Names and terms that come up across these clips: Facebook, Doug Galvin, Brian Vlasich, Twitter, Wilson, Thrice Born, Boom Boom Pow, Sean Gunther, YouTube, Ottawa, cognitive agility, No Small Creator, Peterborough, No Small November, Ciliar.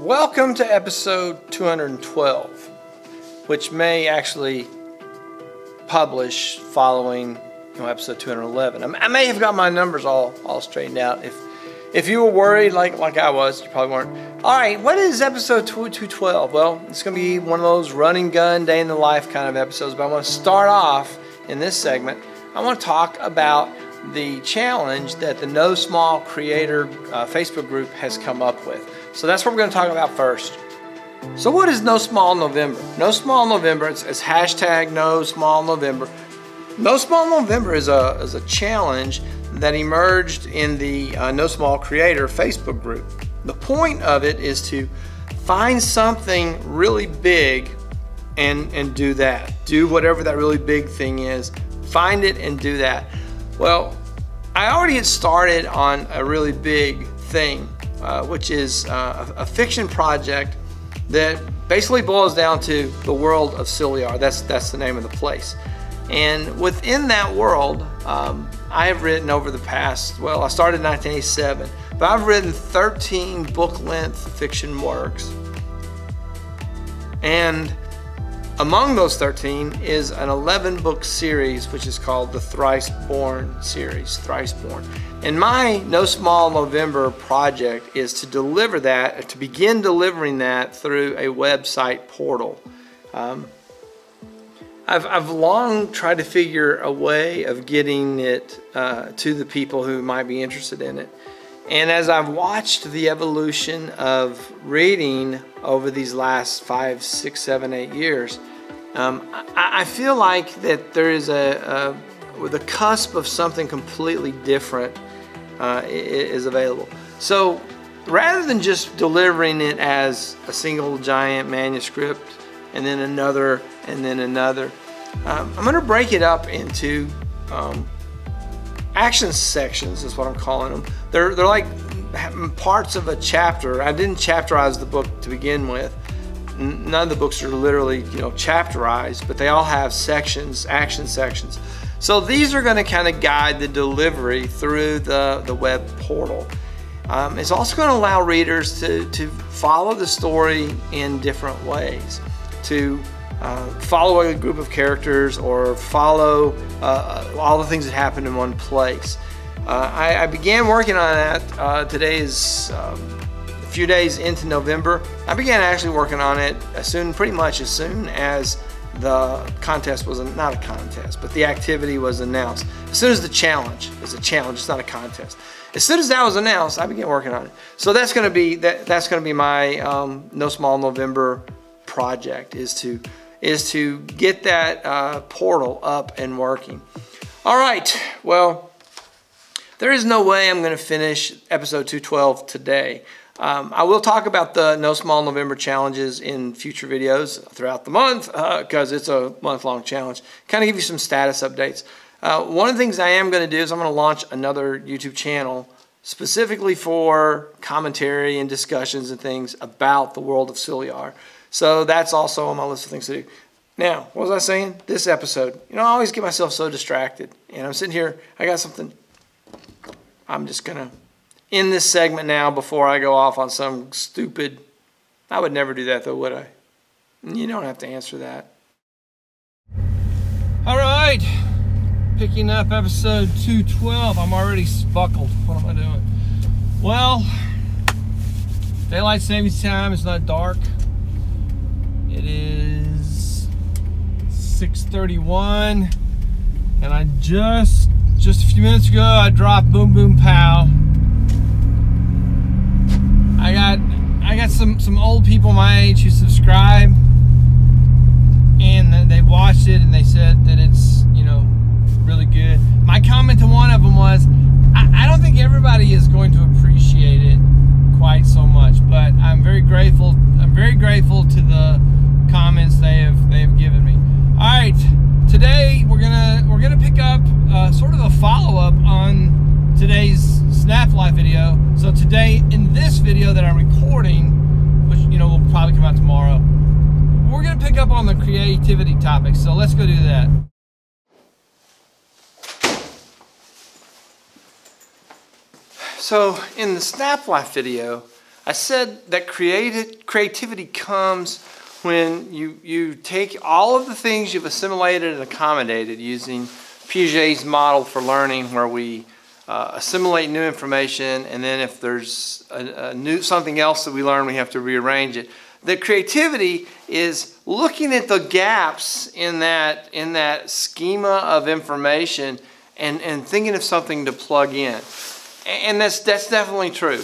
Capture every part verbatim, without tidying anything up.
Welcome to episode two hundred twelve, which may actually publish following you know, episode two hundred eleven. I may have got my numbers all, all straightened out. If if you were worried like, like I was, you probably weren't. All right, what is episode two twelve? Well, it's going to be one of those run and gun, day in the life kind of episodes, but I want to start off in this segment. I want to talk about the challenge that the No Small Creator uh, Facebook group has come up with. So that's what we're going to talk about first. So what is No Small November? No Small November, it's, it's hashtag No Small November. No Small November is a, is a challenge that emerged in the uh, No Small Creator Facebook group. The point of it is to find something really big and, and do that. Do whatever that really big thing is. Find it and do that. Well, I already had started on a really big thing. Uh, which is uh, a fiction project that basically boils down to the world of Ciliar. That's, that's the name of the place. And within that world, um, I have written over the past, well, I started in nineteen eighty-seven, but I've written thirteen book-length fiction works. And among those thirteen is an eleven book series, which is called the Thrice Born series, Thrice Born. And my No Small November project is to deliver that, to begin delivering that through a website portal. Um, I've, I've long tried to figure a way of getting it uh, to the people who might be interested in it. And as I've watched the evolution of reading over these last five, six, seven, eight years, um, I, I feel like that there is a, a the cusp of something completely different uh, is available. So rather than just delivering it as a single giant manuscript and then another and then another, um, I'm going to break it up into um, action sections is what I'm calling them. They're, they're like parts of a chapter. I didn't chapterize the book to begin with. None of the books are literally, you know, chapterized, but they all have sections, action sections. So these are going to kind of guide the delivery through the, the web portal. Um, it's also going to allow readers to, to follow the story in different ways, to Uh, follow a group of characters or follow uh, all the things that happened in one place. Uh, I, I began working on that. Uh, today is um, a few days into November. I began actually working on it as soon, pretty much as soon as the contest was, not a contest, but the activity was announced. As soon as the challenge, it's a challenge, it's not a contest. As soon as that was announced, I began working on it. So that's going to be, that, that's going to be my um, No Small November project, is to is to get that uh, portal up and working. All right, well, there is no way I'm gonna finish episode two twelve today. Um, I will talk about the No Small November challenges in future videos throughout the month, because uh, it's a month-long challenge. Kind of give you some status updates. Uh, one of the things I am gonna do is I'm gonna launch another YouTube channel specifically for commentary and discussions and things about the world of Ciliar. So that's also on my list of things to do. Now, what was I saying? This episode. You know, I always get myself so distracted. And I'm sitting here, I got something. I'm just going to end this segment now before I go off on some stupid. I would never do that though, would I? You don't have to answer that. All right. Picking up episode two twelve. I'm already spuckled. What am I doing? Well, daylight savings time. It's not dark. It is six thirty-one, and I just, just a few minutes ago, I dropped Boom Boom Pow. I got, I got some, some old people my age who subscribe, and they watched it, and they said that it's, you know, really good. My comment to one of them was, I, I don't think everybody is going to appreciate it quite so much, but I'm very grateful, I'm very grateful to the comments they have they have given me. All right, today we're gonna we're gonna pick up uh, sort of a follow up on today's Snap Live video. So today in this video that I'm recording, which you know will probably come out tomorrow, we're gonna pick up on the creativity topic. So let's go do that. So in the Snap Life video, I said that creative, creativity comes when you, you take all of the things you've assimilated and accommodated using Piaget's model for learning, where we uh, assimilate new information, and then if there's a, a new, something else that we learn, we have to rearrange it. The creativity is looking at the gaps in that, in that schema of information and, and thinking of something to plug in. And that's, that's definitely true.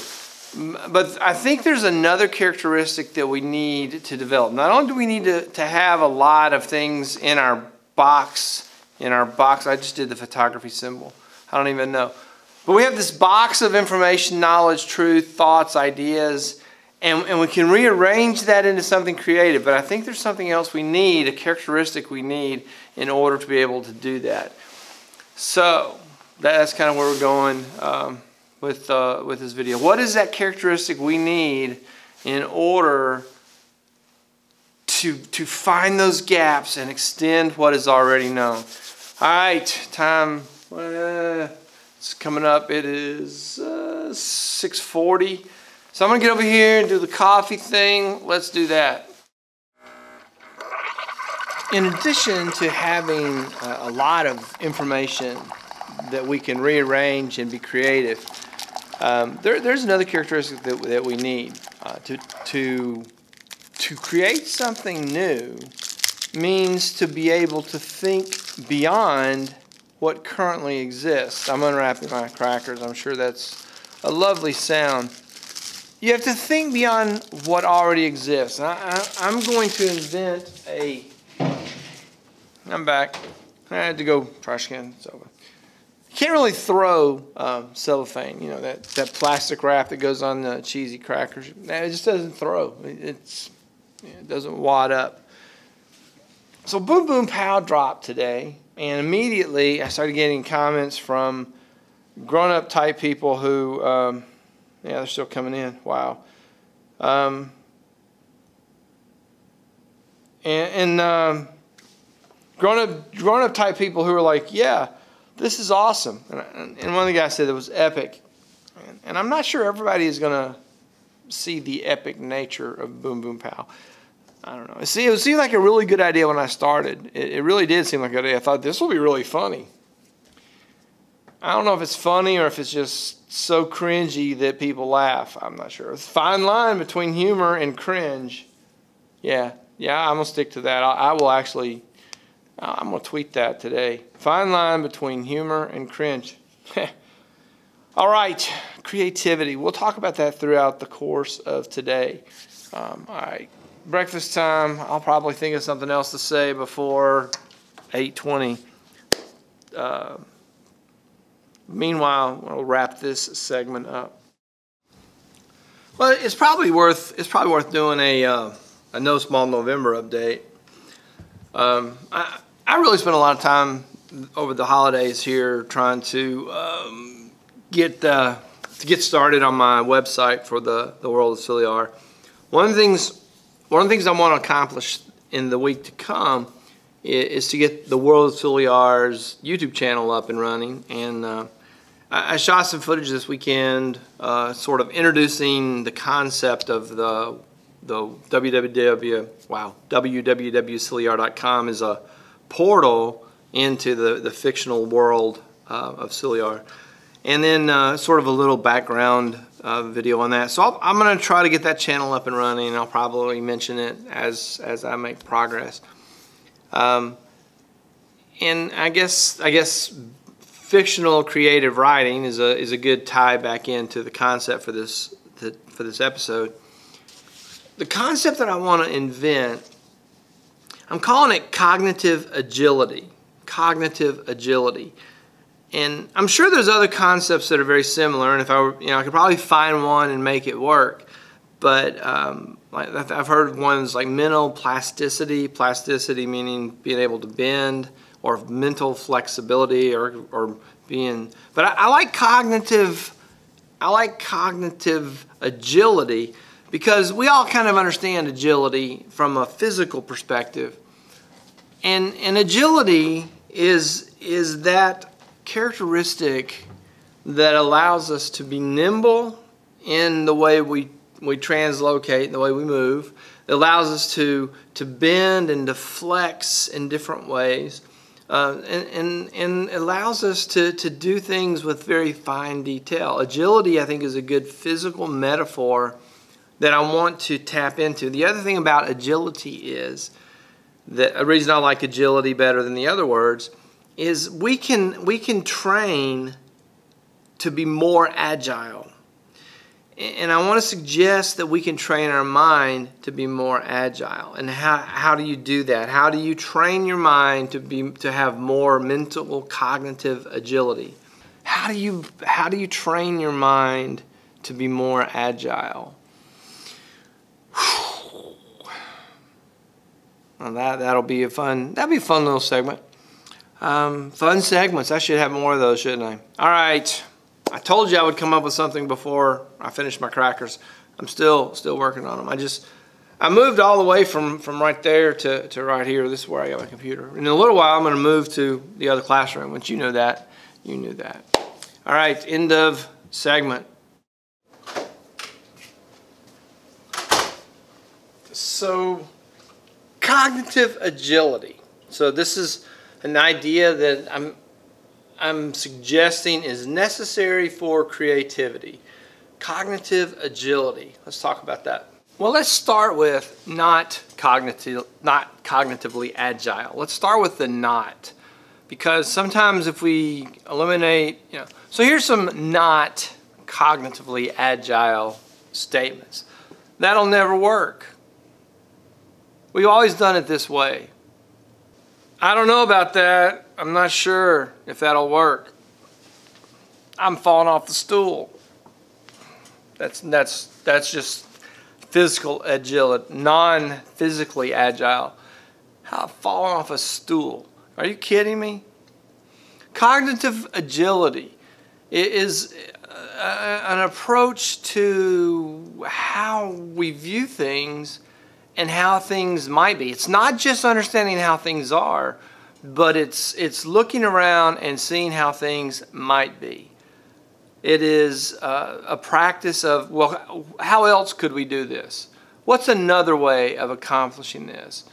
But I think there's another characteristic that we need to develop. Not only do we need to, to have a lot of things in our box, in our box, I just did the photography symbol, I don't even know. But we have this box of information, knowledge, truth, thoughts, ideas, and, and we can rearrange that into something creative. But I think there's something else we need, a characteristic we need in order to be able to do that. So that's kind of where we're going. Um, With, uh, with this video. What is that characteristic we need in order to, to find those gaps and extend what is already known? All right, time, uh, it's coming up. It is uh, six forty. So I'm gonna get over here and do the coffee thing. Let's do that. In addition to having uh, a lot of information that we can rearrange and be creative, Um, there, there's another characteristic that, that we need. Uh, to, to, to create something new means to be able to think beyond what currently exists. I'm unwrapping my crackers. I'm sure that's a lovely sound. You have to think beyond what already exists. I, I, I'm going to invent a... I'm back. I had to go trash can. It's over. Can't really throw um, cellophane, you know, that, that plastic wrap that goes on the cheesy crackers. It just doesn't throw. It's, it doesn't wad up. So Boom Boom Pow dropped today, and immediately I started getting comments from grown-up type people who, um, yeah, they're still coming in. Wow. Um, and and um, grown-up, grown-up type people who are like, yeah, this is awesome. And one of the guys said it was epic. And I'm not sure everybody is going to see the epic nature of Boom Boom Pow. I don't know. It seemed like a really good idea when I started. It really did seem like a good idea. I thought this will be really funny. I don't know if it's funny or if it's just so cringy that people laugh. I'm not sure. It's a fine line between humor and cringe. Yeah. Yeah, I'm going to stick to that. I will actually... I'm going to tweet that today. Fine line between humor and cringe. All right, creativity. We'll talk about that throughout the course of today. Um, all right, breakfast time. I'll probably think of something else to say before eight twenty. Uh, meanwhile, we'll wrap this segment up. Well, it's probably worth it's probably worth doing a uh, a No Small November update. Um, I, I really spent a lot of time over the holidays here trying to um, get uh, to get started on my website for the, the World of Ciliar. One of the things one of the things I want to accomplish in the week to come is, is to get the World of Ciliar's YouTube channel up and running. And uh, I, I shot some footage this weekend, uh, sort of introducing the concept of the. The www, wow, w w w dot ciliar dot com is a portal into the, the fictional world uh, of Ciliar. And then uh, sort of a little background uh, video on that. So I'll, I'm going to try to get that channel up and running, and I'll probably mention it as, as I make progress. Um, and I guess, I guess fictional creative writing is a, is a good tie back into the concept for this, the, for this episode. The concept that I want to invent, I'm calling it cognitive agility. Cognitive agility. And I'm sure there's other concepts that are very similar, and if I were, you know, I could probably find one and make it work. But um, I've heard ones like mental plasticity, plasticity meaning being able to bend, or mental flexibility, or, or being, but I, I like cognitive, I like cognitive agility. Because we all kind of understand agility from a physical perspective. And, and agility is, is that characteristic that allows us to be nimble in the way we, we translocate and the way we move. It allows us to, to bend and to flex in different ways, uh, and, and, and allows us to, to do things with very fine detail. Agility, I think, is a good physical metaphor that I want to tap into. The other thing about agility is, that a reason I like agility better than the other words, is we can, we can train to be more agile. And I want to suggest that we can train our mind to be more agile. And how, how do you do that? How do you train your mind to be to have more mental cognitive agility? How do you how do you train your mind to be more agile? Well, that that'll be a fun that'll be a fun little segment. Um, fun segments. I should have more of those, shouldn't I? All right. I told you I would come up with something before I finished my crackers. I'm still still working on them. I just, I moved all the way from, from right there to, to right here. This is where I got my computer. In a little while, I'm going to move to the other classroom. Once you know that, you knew that. All right, end of segment. So, cognitive agility. So this is an idea that I'm, I'm suggesting is necessary for creativity. Cognitive agility. Let's talk about that. Well, let's start with not cognitive, not cognitively agile. Let's start with the not, because sometimes if we eliminate, you know, so here's some not cognitively agile statements. That'll never work. We've always done it this way. I don't know about that. I'm not sure if that'll work. I'm falling off the stool. That's, that's, that's just physical agility, non-physically agile. How falling off a stool? Are you kidding me? Cognitive agility is an approach to how we view things and how things might be. It's not just understanding how things are, but it's it's looking around and seeing how things might be. It is uh, a practice of, well, how else could we do this? What's another way of accomplishing this?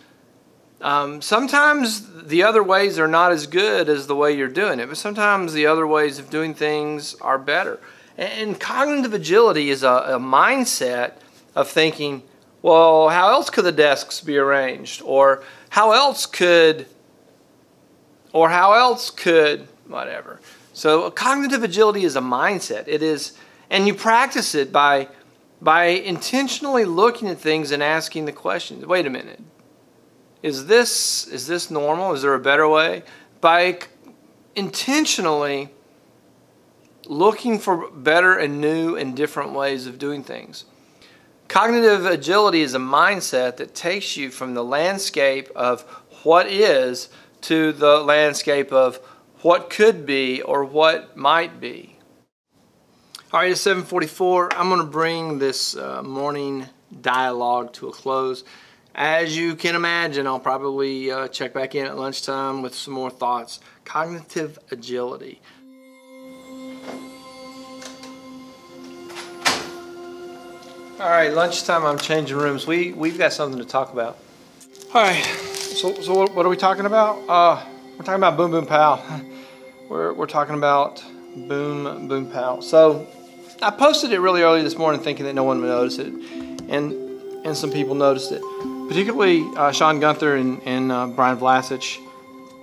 Um, sometimes the other ways are not as good as the way you're doing it, but sometimes the other ways of doing things are better. And, and cognitive agility is a, a mindset of thinking, well, how else could the desks be arranged? Or how else could, or how else could, whatever. So cognitive agility is a mindset. It is, and you practice it by, by intentionally looking at things and asking the questions. Wait a minute. Is this, is this normal? Is there a better way? By intentionally looking for better and new and different ways of doing things. Cognitive agility is a mindset that takes you from the landscape of what is to the landscape of what could be or what might be. All right, it's seven forty-four. I'm going to bring this uh, morning dialogue to a close. As you can imagine, I'll probably uh, check back in at lunchtime with some more thoughts. Cognitive agility. All right, lunchtime, I'm changing rooms. We, we've got something to talk about. All right, so, so what, what are we talking about? Uh, we're talking about Boom Boom Pow. We're, we're talking about Boom Boom Pow. So I posted it really early this morning thinking that no one would notice it, and and some people noticed it, particularly uh, Sean Gunther and, and uh, Brian Vlasich,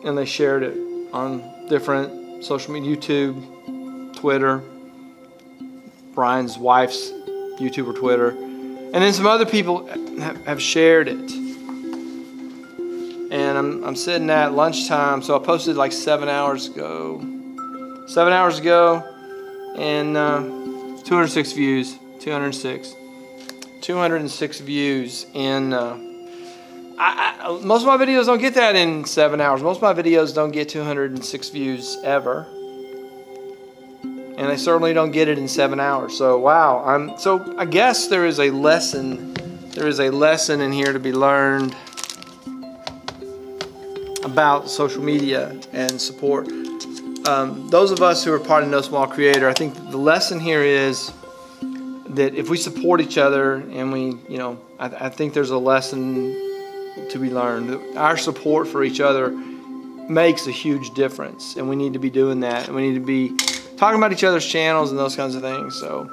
and they shared it on different social media, YouTube, Twitter, Brian's wife's YouTube or Twitter, and then some other people have shared it. And I'm, I'm sitting at lunchtime, so I posted like seven hours ago. Seven hours ago, and uh, two hundred six views, two hundred six. two hundred six views in, uh, I, I, most of my videos don't get that in seven hours. Most of my videos don't get two hundred six views ever. And I certainly don't get it in seven hours. So wow, I'm so I guess there is a lesson, there is a lesson in here to be learned about social media and support. Um, those of us who are part of No Small Creator, I think the lesson here is that if we support each other and we, you know, I, I think there's a lesson to be learned. That our support for each other makes a huge difference, and we need to be doing that, and we need to be talking about each other's channels and those kinds of things. So,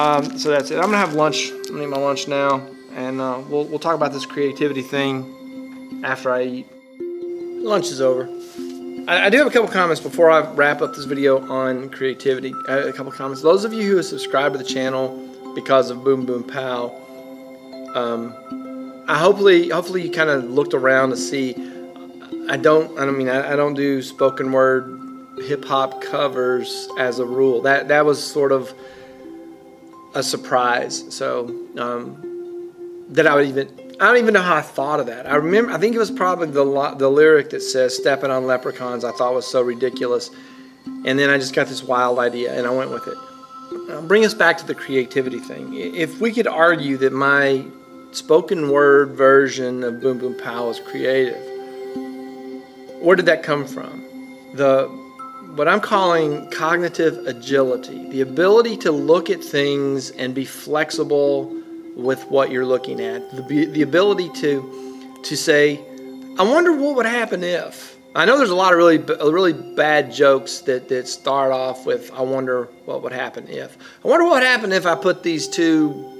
um, so that's it. I'm gonna have lunch. I'm gonna eat my lunch now, and uh, we'll we'll talk about this creativity thing after I eat. Lunch is over. I, I do have a couple comments before I wrap up this video on creativity. I have a couple comments. Those of you who have subscribed to the channel because of Boom Boom Pow, um, I hopefully hopefully you kind of looked around to see. I don't. I don't mean. I, I don't do spoken word hip hop covers as a rule. That that was sort of a surprise. So um, that I would even. I don't even know how I thought of that. I remember. I think it was probably the the lyric that says "stepping on leprechauns." I thought was so ridiculous, and then I just got this wild idea and I went with it. I'll bring us back to the creativity thing. If we could argue that my spoken word version of Boom Boom Pow is creative, where did that come from? The what I'm calling cognitive agility, the ability to look at things and be flexible with what you're looking at, the, the ability to to say, I wonder what would happen if. I know there's a lot of really really bad jokes that, that start off with, I wonder what would happen if. I wonder what would happen if I put these two,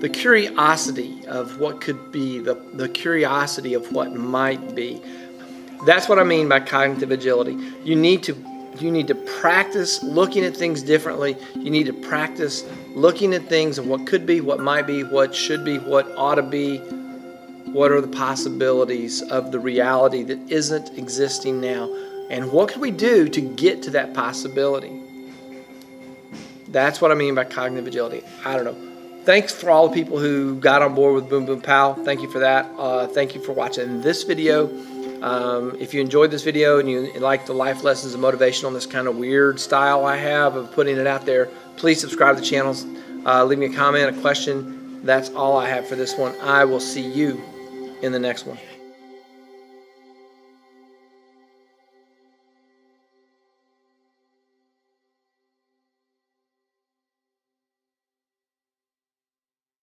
the curiosity of what could be, the, the curiosity of what might be. That's what I mean by cognitive agility. You need to You need to practice looking at things differently. You need to practice looking at things and what could be, what might be, what should be, what ought to be, what are the possibilities of the reality that isn't existing now, and what can we do to get to that possibility. That's what I mean by cognitive agility. I don't know. Thanks for all the people who got on board with Boom Boom Pow. Thank you for that. Uh, thank you for watching this video. Um, if you enjoyed this video and you like the life lessons and motivation on this kind of weird style I have of putting it out there, please subscribe to the channels, uh, leave me a comment, a question. That's all I have for this one. I will see you in the next one.